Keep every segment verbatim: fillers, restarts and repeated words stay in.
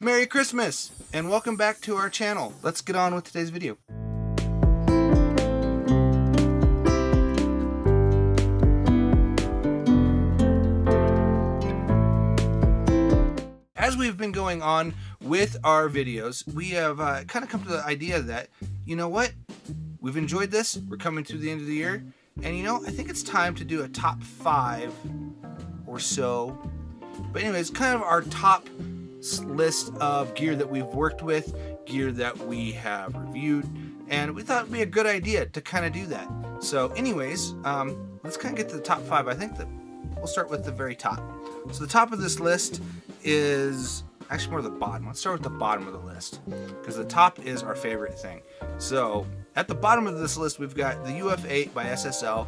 Merry Christmas and welcome back to our channel. Let's get on with today's video. As we've been going on with our videos, we have uh, kind of come to the idea that, you know what, we've enjoyed this, we're coming to the end of the year, and you know, I think it's time to do a top five or so. But anyways, kind of our top list of gear that we've worked with, gear that we have reviewed, and we thought it'd be a good idea to kind of do that. So anyways, um, let's kind of get to the top five. I think that we'll start with the very top. So the top of this list is actually more the bottom. Let's start with the bottom of the list, because the top is our favorite thing. So at the bottom of this list, we've got the U F eight by S S L.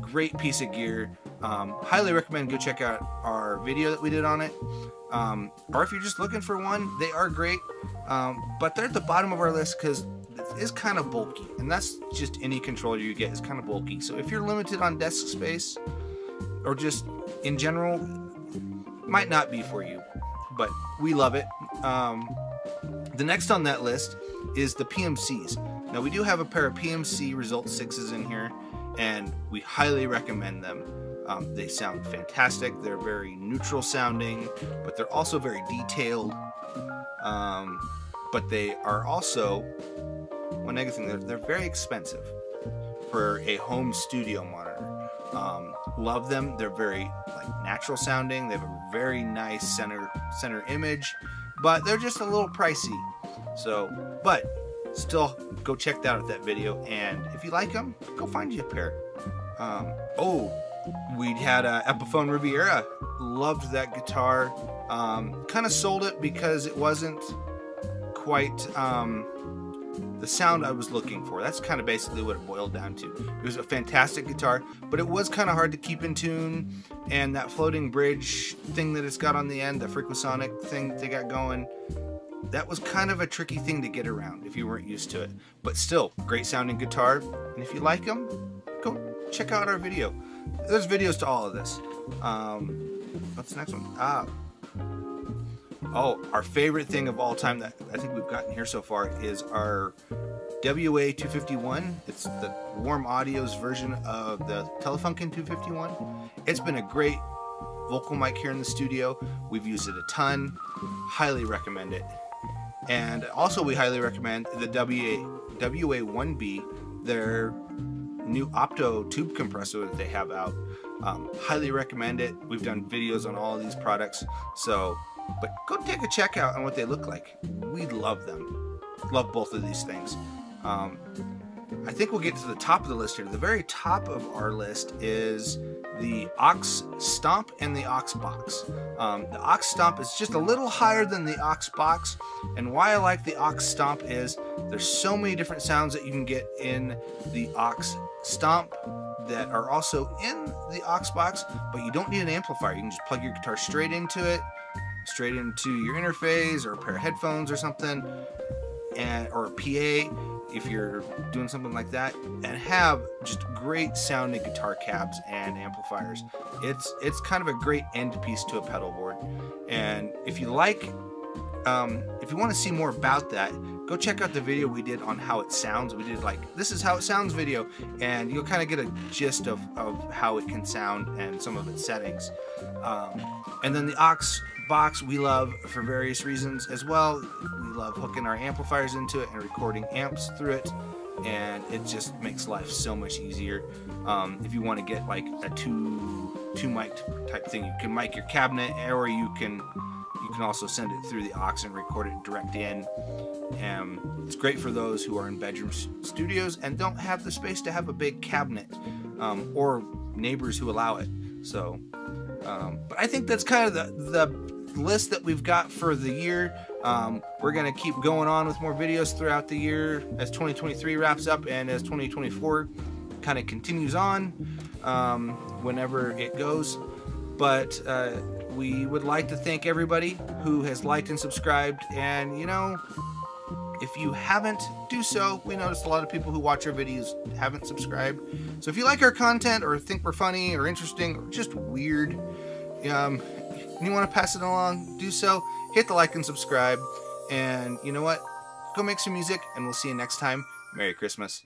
Great piece of gear. Um, highly recommend go check out our video that we did on it. Um, or if you're just looking for one, they are great, um, but they're at the bottom of our list because it is kind of bulky, and that's just any controller you get is kind of bulky. So if you're limited on desk space, or just in general, might not be for you, but we love it. Um, the next on that list is the P M Cs. Now we do have a pair of P M C result sixes in here, and we highly recommend them. Um, they sound fantastic. They're very neutral sounding, but they're also very detailed. Um, but they are also, one negative thing, they're, they're very expensive for a home studio monitor. Um, love them. They're very like natural sounding. They have a very nice center center image, but they're just a little pricey. So, but still, go check that out, that video. And if you like them, go find you a pair. Um, oh. We had a Epiphone Riviera. Loved that guitar. Um, kind of sold it because it wasn't quite um, the sound I was looking for. That's kind of basically what it boiled down to. It was a fantastic guitar, but it was kind of hard to keep in tune. And that floating bridge thing that it's got on the end, the Frequasonic thing that they got going, that was kind of a tricky thing to get around if you weren't used to it. But still, great sounding guitar. And if you like them, go check out our video. There's videos to all of this. Um, what's the next one? Ah. Oh, our favorite thing of all time that I think we've gotten here so far is our W A two fifty-one. It's the Warm Audio's version of the Telefunken two fifty-one. It's been a great vocal mic here in the studio. We've used it a ton. Highly recommend it. And also we highly recommend the W A one B. They're new opto tube compressor that they have out. Um, highly recommend it. We've done videos on all of these products, so but go take a check out on what they look like. We love them. Love both of these things. Um, I think we'll get to the top of the list here. The very top of our list is the Ox Stomp and the Ox Box. Um, the Ox Stomp is just a little higher than the Ox Box, and why I like the Ox Stomp is there's so many different sounds that you can get in the Ox Stomp that are also in the Ox Box, but you don't need an amplifier. You can just plug your guitar straight into it, straight into your interface or a pair of headphones or something, and or a P A. If you're doing something like that, and have just great sounding guitar cabs and amplifiers. It's it's kind of a great end piece to a pedal board. And if you like, um, if you want to see more about that, go check out the video we did on how it sounds. We did like, this is how it sounds video, and you'll kind of get a gist of, of how it can sound and some of its settings. Um, and then the Ox Box we love for various reasons as well. We love hooking our amplifiers into it and recording amps through it, and it just makes life so much easier. Um, if you want to get like a two two mic type thing, you can mic your cabinet, or you can you can also send it through the aux and record it direct in. Um, it's great for those who are in bedroom studios and don't have the space to have a big cabinet, um, or neighbors who allow it. So, um, but I think that's kind of the the list that we've got for the year. Um, we're gonna keep going on with more videos throughout the year as twenty twenty-three wraps up and as twenty twenty-four kind of continues on, um, whenever it goes. But uh, we would like to thank everybody who has liked and subscribed, and you know, if you haven't, do so. We noticed a lot of people who watch our videos haven't subscribed. So if you like our content or think we're funny or interesting or just weird, um, and you want to pass it along, do so. hit the like and subscribe, and you know what? Go make some music, and we'll see you next time. Merry Christmas.